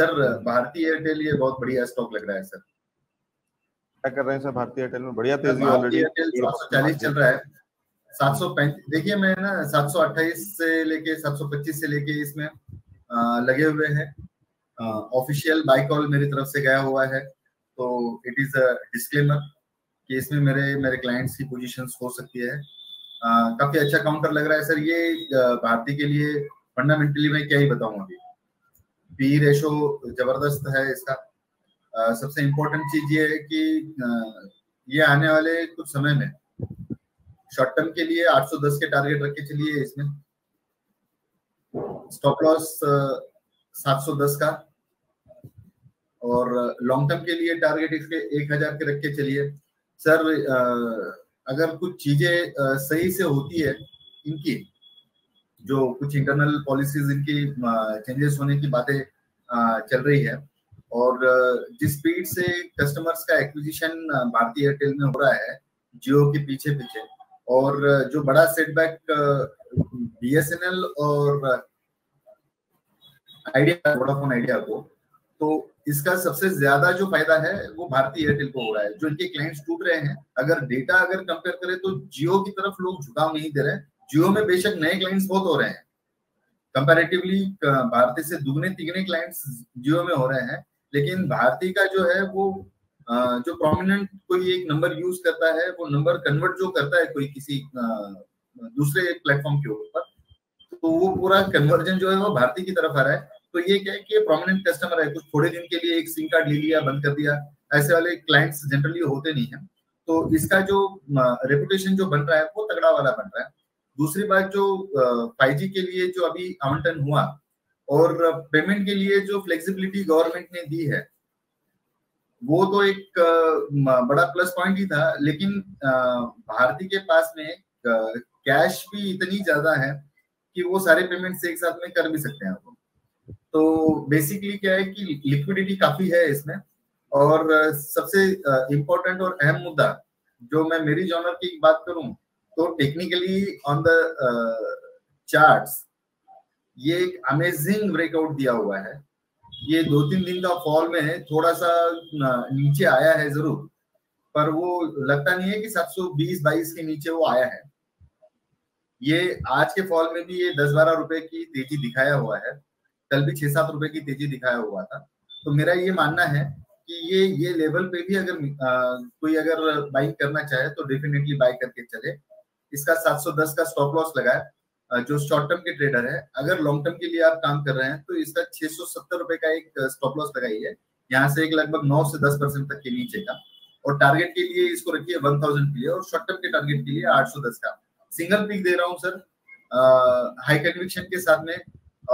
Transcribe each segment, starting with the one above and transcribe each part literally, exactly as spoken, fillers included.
Sir भारतीय Airtel ये बहुत बढ़िया स्टॉक लग रहा है सर, क्या कर रहे हैं सर भारतीय एयरटेल में बढ़िया तेजी ऑलरेडी सात सौ चालीस चल रहा है, सात सौ पैंतीस देखिए मैं ना सात सौ अट्ठाईस से लेके सात सौ पच्चीस से लेके इसमें आ, लगे हुए हैं। ऑफिशियल बाय कॉल मेरी तरफ से गया हुआ है, तो इट इज अ डिस्क्लेमर कि इसमें मेरे मेरे क्लाइंट्स की पोजीशंस हो सकती है। आ, काफी अच्छा काउंटर लग रहा है सर ये भारतीय के लिए। फंडामेंटली मैं क्या ही बताऊं, अभी पी रेशो जबरदस्त है इसका। आ, सबसे इम्पोर्टेंट चीज ये है कि आ, ये आने वाले कुछ समय में शॉर्ट टर्म के लिए आठ सौ दस के टारगेट रख के चलिए, इसमें स्टॉप लॉस सात सौ दस का और लॉन्ग टर्म के लिए टारगेट इसके एक हज़ार के रख के चलिए सर। आ, अगर कुछ चीजें सही से होती है इनकी, जो कुछ इंटरनल पॉलिसीज इनकी चेंजेस होने की बातें चल रही है, और जिस स्पीड से कस्टमर्स का एक्विजिशन भारतीय एयरटेल में हो रहा है जियो के पीछे पीछे, और जो बड़ा setback B S N L और आइडिया वोडाफोन आइडिया को, तो इसका सबसे ज्यादा जो फायदा है वो भारतीय एयरटेल को हो रहा है। जो इनके क्लाइंट्स टूट रहे हैं, अगर डेटा अगर कंपेयर करें तो जियो की तरफ लोग झुकाव नहीं दे रहे हैं। जियो में बेशक नए क्लाइंट्स बहुत हो रहे हैं, कंपैरेटिवली भारतीय से दुगने तिगने क्लाइंट्स जियो में हो रहे हैं, लेकिन भारतीय का जो है वो जो प्रोमिनेंट कोई एक नंबर यूज करता है, वो नंबर कन्वर्ट जो करता है कोई किसी दूसरे प्लेटफॉर्म के ऊपर, तो वो पूरा कन्वर्जन जो है वो भारतीय की तरफ आ रहा है। तो ये क्या है कि प्रोमिनेंट कस्टमर है, कुछ थोड़े दिन के लिए एक सिम कार्ड ले लिया बंद कर दिया, ऐसे वाले क्लाइंट्स जनरली होते नहीं है। तो इसका जो रेपुटेशन जो बन रहा है वो तगड़ा वाला बन रहा है। दूसरी बात, जो फाइव जी के लिए जो अभी आवंटन हुआ और पेमेंट के लिए जो फ्लेक्सिबिलिटी गवर्नमेंट ने दी है, वो तो एक बड़ा प्लस पॉइंट ही था, लेकिन भारतीय के पास में कैश भी इतनी ज्यादा है कि वो सारे पेमेंट्स एक साथ में कर भी सकते हैं वो। तो बेसिकली क्या है कि लिक्विडिटी काफी है इसमें। और सबसे इम्पोर्टेंट और अहम मुद्दा, जो मैं मेरी जॉनर की बात करूं तो टेक्निकली ऑन द चार्ट्स ये एक अमेजिंग ब्रेकआउट दिया हुआ है। ये दो तीन दिन का फॉल में थोड़ा सा नीचे आया है जरूर, पर वो लगता नहीं है कि सात सौ बीस बाईस के नीचे वो आया है। ये आज के फॉल में भी ये दस बारह रुपए की तेजी दिखाया हुआ है, कल भी छह सात रुपए की तेजी दिखाया हुआ था। तो मेरा ये मानना है कि ये ये लेवल पे भी अगर आ, कोई अगर बाई करना चाहे तो डेफिनेटली बाई करके चले। इसका सात सौ दस का स्टॉप लॉस लगाए जो शॉर्ट टर्म के ट्रेडर है। अगर लॉन्ग टर्म के लिए आप काम कर रहे हैं तो इसका छह सौ सत्तर रुपए का एक स्टॉप लॉस लगाइए, यहाँ से एक लगभग नौ से दस परसेंट तक के नीचे का, और टारगेट के लिए इसको रखिए वन थाउजेंड के लिए, और शॉर्ट टर्म के टारगेट के लिए आठ सौ दस का सिंगल पिक दे रहा हूँ सर, हाई कन्विक्शन के साथ में।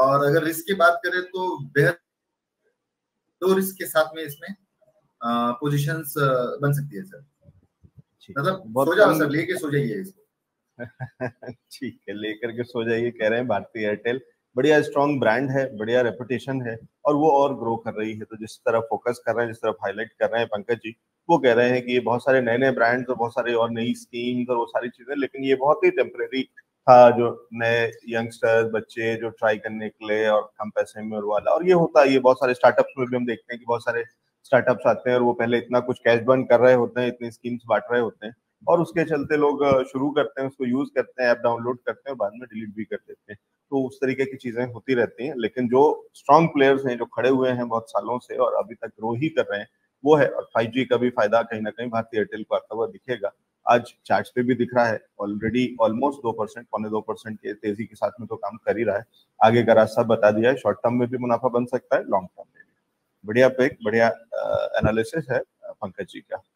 और अगर रिस्क की बात करें तो बेहद दो रिस्क के साथ में इसमें पोजीशंस बन सकती है सर, मतलब सो जाओ सर, लेके सो जाइए इसको। ठीक है, लेकर के सो जाइए कह रहे हैं। भारतीय एयरटेल बढ़िया स्ट्रॉन्ग ब्रांड है, बढ़िया रेपुटेशन है, और वो और ग्रो कर रही है। तो जिस तरह फोकस कर रहे हैं, जिस तरफ हाईलाइट कर रहे हैं पंकज जी, वो कह रहे हैं कि ये बहुत सारे नए नए ब्रांड्स और बहुत सारे और नई स्कीम्स और वो सारी चीजें, लेकिन ये बहुत ही टेम्परेरी था। जो नए यंगस्टर्स बच्चे जो ट्राई करने के लिए और कम पैसे में और वाला, और ये होता है, ये बहुत सारे स्टार्टअप्स में भी हम देखते हैं कि बहुत सारे स्टार्टअप्स आते हैं और वो पहले इतना कुछ कैश बर्न कर रहे होते हैं, इतनी स्कीम्स बांट रहे होते हैं, और उसके चलते लोग शुरू करते हैं, उसको यूज करते हैं, ऐप डाउनलोड करते हैं और बाद में डिलीट भी कर देते हैं। तो उस तरीके की चीजें होती रहती हैं। लेकिन जो स्ट्रॉन्ग प्लेयर्स हैं, जो खड़े हुए हैं बहुत सालों से और अभी तक ग्रो ही कर रहे हैं, वो है। और फाइव जी का भी फायदा कहीं ना कहीं भारतीय एयरटेल को आता हुआ दिखेगा। आज चार्ट पे भी दिख रहा है, ऑलरेडी ऑलमोस्ट दो परसेंट पौने दो परसेंट के तेजी के साथ में तो काम कर ही रहा है। आगे का रास्ता बता दिया है, शॉर्ट टर्म में भी मुनाफा बन सकता है, लॉन्ग टर्म में भी। बढ़िया पिक, बढ़िया एनालिसिस है पंकज जी का।